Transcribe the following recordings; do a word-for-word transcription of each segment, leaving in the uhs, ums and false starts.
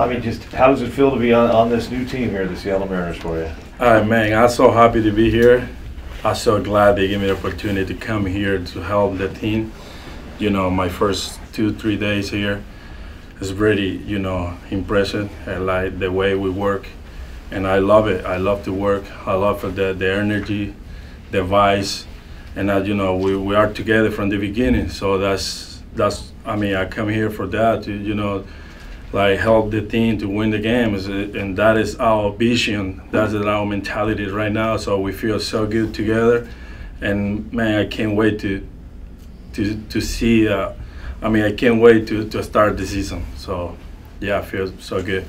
I mean, just how does it feel to be on, on this new team here, the Seattle Mariners, for you? All right, man, I'm so happy to be here. I'm so glad they gave me the opportunity to come here to help the team. You know, my first two, three days here is pretty, you know, impressive. I like the way we work, and I love it. I love to work. I love the, the energy, the vibes, and, uh, you know, we, we are together from the beginning. So that's, that's, I mean, I come here for that, to, you know, like help the team to win the games, and that is our vision, that's our mentality right now. So we feel so good together, and man, I can't wait to to to see. Uh, I mean, I can't wait to to start the season. So yeah, I feel so good.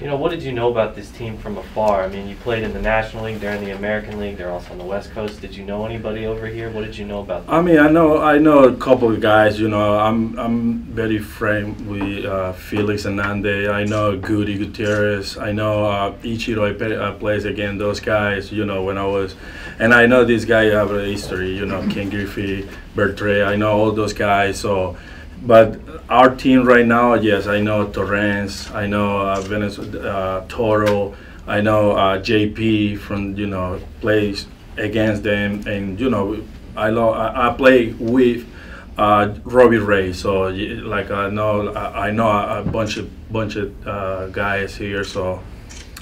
You know, what did you know about this team from afar? I mean, you played in the National League, they're in the American League, they're also on the West Coast. Did you know anybody over here? What did you know about them? I mean, I know I know a couple of guys, you know. I'm I'm very friend with uh, Felix Hernandez. I know Goody Gutierrez. I know uh, Ichiro. I, play, I plays against those guys, you know, when I was. And I know these guys have a history, you know, Ken Griffey, Beltre. I know all those guys, so. But our team right now, yes, I know Torrens, I know uh, Venezuela, uh, Toro, I know uh, J P from, you know, plays against them, and you know, I know I, I play with uh, Robbie Ray, so like I know I, I know a bunch of bunch of uh, guys here, so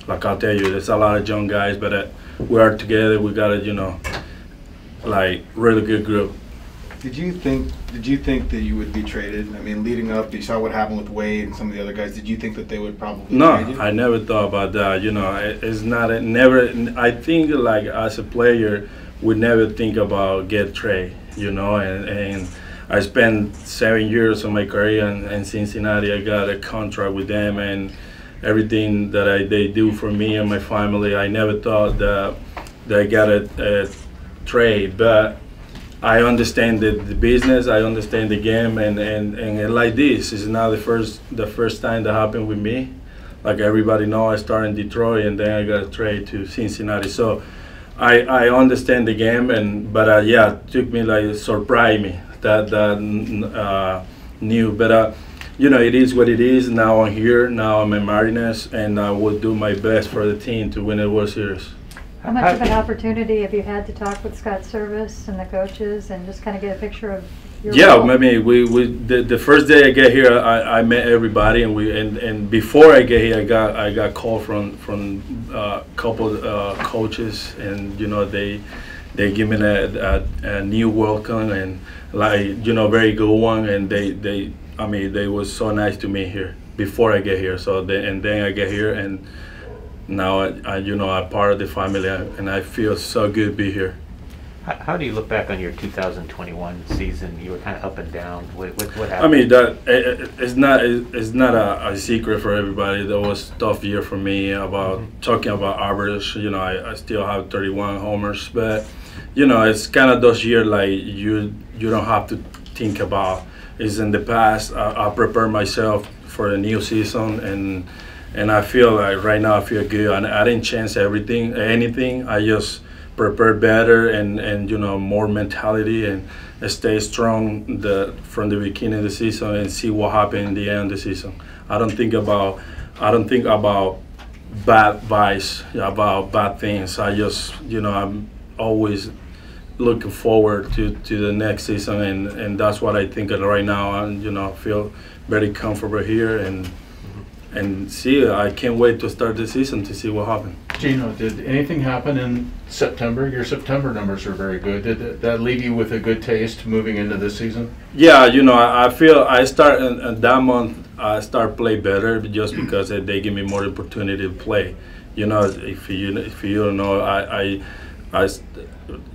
like I'll tell you, there's a lot of young guys, but uh, we are together. We got a, you know, like really good group. Did you think? Did you think that you would be traded? I mean, leading up, you saw what happened with Wade and some of the other guys. Did you think that they would probably? No, trade you? I never thought about that. You know, it, it's not it never. I think like as a player, we never think about get trade. You know, and and I spent seven years of my career in, in Cincinnati. I got a contract with them, and everything that I they do for me and my family. I never thought that that I got a, a trade, but. I understand the, the business. I understand the game, and, and, and like this, it's not the first the first time that happened with me. Like everybody know, I started in Detroit, and then I got traded to Cincinnati. So I I understand the game, and but uh, yeah, it took me like surprised me that that uh, new. But uh, you know, it is what it is. Now I'm here. Now I'm in Mariners, and I will do my best for the team to win the World Series. How much of an opportunity have you had to talk with Scott Servais and the coaches and just kind of get a picture of your yeah, role? I mean, we, we the, the first day I get here, I, I met everybody, and we and, and before I get here, I got I got call from from a uh, couple uh, coaches, and you know they they give me a, a, a new welcome, and like you know very good one, and they they I mean they was so nice to me here before I get here. So they, and then I get here and. Now, I, I, you know, I'm part of the family, and I feel so good to be here. How, how do you look back on your two thousand twenty-one season? You were kind of up and down. What, what, what happened? I mean, that, it, it's not it, it's not a, a secret for everybody. That was a tough year for me about mm-hmm. talking about average. You know, I, I still have thirty-one homers, but, you know, it's kind of those years like you, you don't have to think about. It's in the past. I, I prepared myself for a new season, and... And I feel like right now I feel good. I, I didn't change everything, anything. I just prepared better and, and you know more mentality and stay strong the from the beginning of the season and see what happened in the end of the season. I don't think about I don't think about bad vibes, about bad things. I just you know I'm always looking forward to, to the next season, and, and that's what I think of right now. And you know feel very comfortable here and. And see, I can't wait to start the season to see what happened. Gino, did anything happen in September? Your September numbers are very good. Did that leave you with a good taste moving into this season? Yeah, you know, I, I feel I start in, in that month. I start play better just because they give me more opportunity to play. You know, if you if you don't know, I. I I,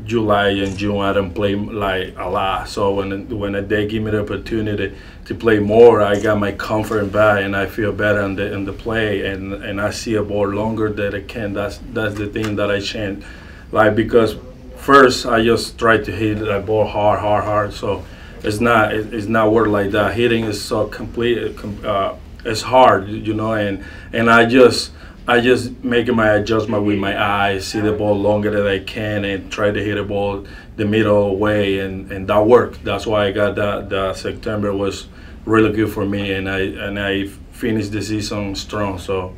July and June I don't play like a lot, so when when they give me the opportunity to play more, I got my comfort back and I feel better in the in the play, and and I see a ball longer than I can. That's that's the thing that I change, like because first I just try to hit that ball hard, hard, hard. So it's not it, it's not work like that. Hitting is so complete, uh, it's hard, you know, and and I just. I just make my adjustment with my eyes, see the ball longer than I can, and try to hit the ball the middle way, and, and that worked. That's why I got that. That September was really good for me, and I and I finish the season strong. So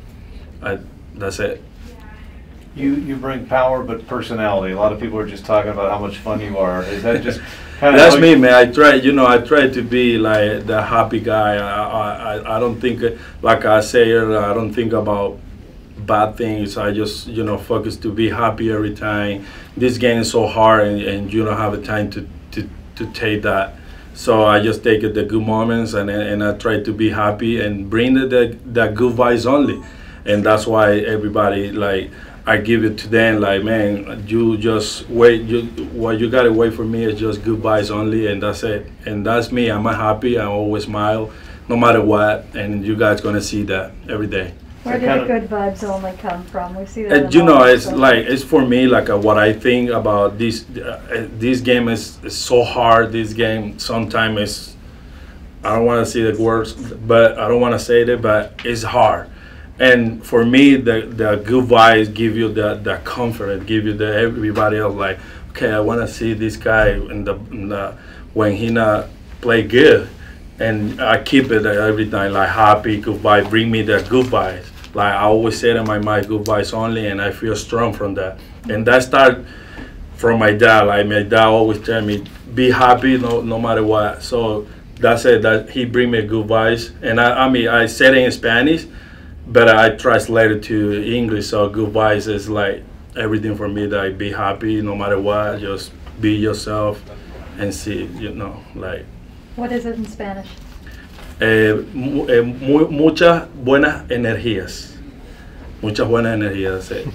I, that's it. You, you bring power, but personality. A lot of people are just talking about how much fun you are. Is that just kind of that's me, man. I try, you know, I try to be like the happy guy. I, I, I don't think, like I say, I don't think about bad things. I just, you know, focus to be happy every time. This game is so hard, and, and you don't have the time to, to, to take that. So I just take the good moments, and, and I try to be happy and bring the, the, the good vibes only. And that's why everybody, like, I give it to them, like, man, you just wait, you, what you gotta wait for me is just goodbyes only, and that's it. And that's me, I'm happy, I always smile, no matter what, and you guys gonna see that every day. Where do the good vibes only come from? We see that. Uh, you know, it's so. like, it's for me, like uh, what I think about this, uh, this game is, is so hard, this game sometimes is, I don't wanna see the words, but I don't wanna say it, but it's hard. And for me, the, the good vibes give you the, the comfort, it give you the everybody else like, okay, I want to see this guy in the, in the when he not play good, and I keep it every time like happy, good vibes, bring me the good vibes. Like I always say to my mind, good vibes only, and I feel strong from that. And that start from my dad. Like my dad always tell me, be happy no no matter what. So that's it. That he bring me good vibes, and I I mean I said it in Spanish. But I translated to English, so good vibes is like everything for me. That I be happy no matter what, just be yourself and see, you know, like. What is it in Spanish? Eh, mu eh, mu muchas buenas energías. Muchas buenas energías, eh.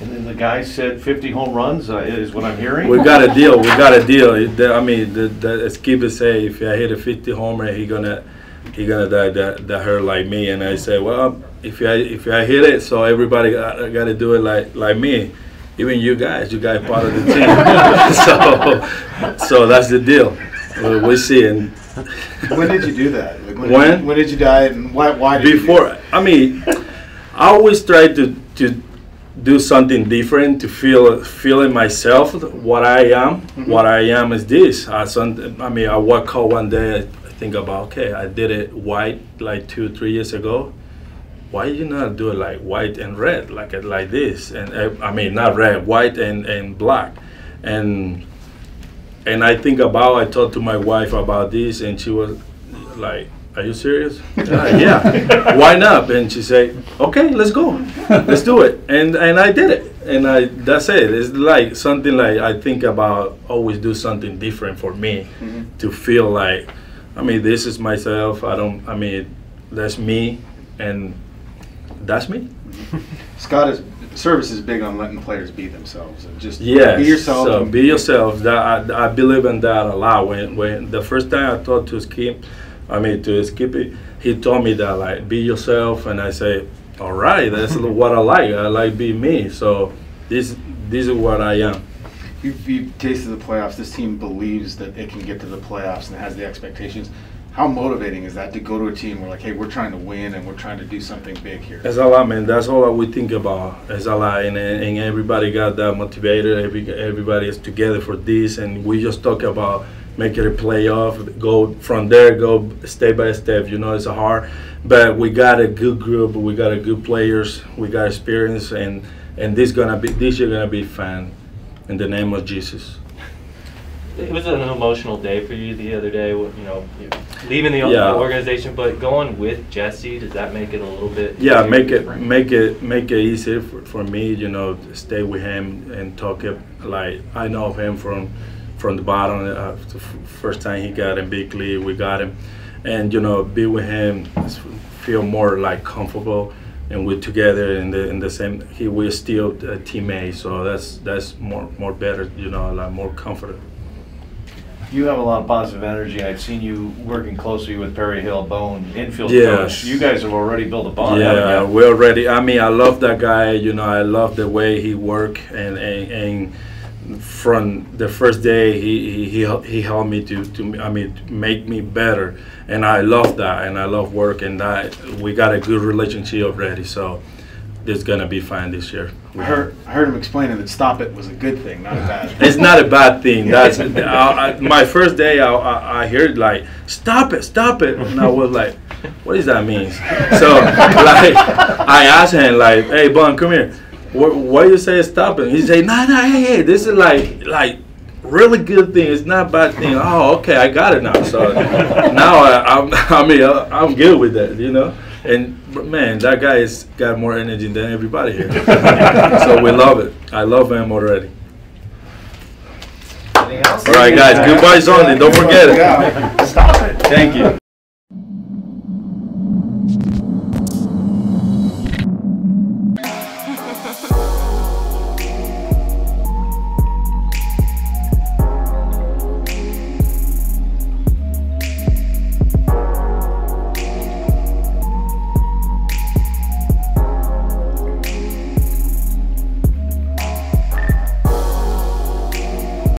And then the guy said fifty home runs uh, is what I'm hearing. We got a deal, we got a deal. I mean, the, the skipper say if I hit a fifty homer, he gonna He gonna die that that hurt like me, and I say, well, if I if I hit it, so everybody got, got to do it like like me, even you guys, you guys part of the team. so so that's the deal. We're, we're seeing. When did you do that? Like when? When did you, when did you die, and why? Why did before? You do that? I mean, I always try to to do something different to feel feeling myself what I am. Mm-hmm. What I am is this. I some, I mean, I woke up one day. Think about, okay, I did it white like two, three years ago. Why you not do it like white and red, like like this? And uh, I mean, not red, white and, and black. And and I think about, I talked to my wife about this, and she was like, are you serious? uh, yeah, why not? And she said, okay, let's go, let's do it. And and I did it, and I that's it. It's like something like I think about, always do something different for me. Mm-hmm. To feel like, I mean, this is myself. I don't. I mean, that's me, and that's me. Scott is Servais is big on letting players be themselves. And just yes, be yourself. So be yourself. That I, I believe in that a lot. When when the first time I talked to Skip, I mean to Skippy, he told me that like be yourself, and I say, all right, that's what I like. I like be me. So this this is what I am. You've, you've tasted the playoffs. This team believes that it can get to the playoffs and has the expectations. How motivating is that to go to a team where, like, hey, we're trying to win and we're trying to do something big here? That's a lot, man. That's all we think about. That's a lot. And, and everybody got that motivated. Every, everybody is together for this. And we just talk about making a playoff, go from there, go step by step. You know, it's hard. But we got a good group. We got a good players. We got experience. And, and this gonna be this year going to be fun. In the name of Jesus. It was an emotional day for you the other day. You know, leaving the yeah. organization, but going with Jesse. Does that make it a little bit? Yeah, make it different? make it make it easier for, for me. You know, to stay with him and talk. It, like I know of him from from the bottom. Uh, the first time he got in big league, we got him, and you know, be with him, feel more like comfortable. And we're together in the in the same. He we're still uh, teammates, so that's that's more more better, you know, like more comfortable. You have a lot of positive energy. I've seen you working closely with Perry Hill, Bone, infield yes. coach. You guys have already built a bond. Yeah, we already. I mean, I love that guy. You know, I love the way he work, and and, and from the first day he he he, he helped me to to I mean to make me better. And I love that, and I love work, and that we got a good relationship already, so it's gonna be fine this year. I heard, I heard him explaining that "stop it" was a good thing, not a bad thing. It's not a bad thing. That's I, I, my first day. I, I, I heard like "stop it, stop it," and I was like, what does that mean? So, like, I asked him, like, hey, Bun, come here. What, what do you say is stopping? He said, nah, nah, hey, hey, this is like, like, really good thing. It's not bad thing. Oh, okay, I got it now. So now I, I'm, I mean, I'm good with that, you know. And man, that guy has got more energy than everybody here. So we love it. I love him already. All right, guys. Goodbye, Zondi. Don't forget it. Stop it. Thank you.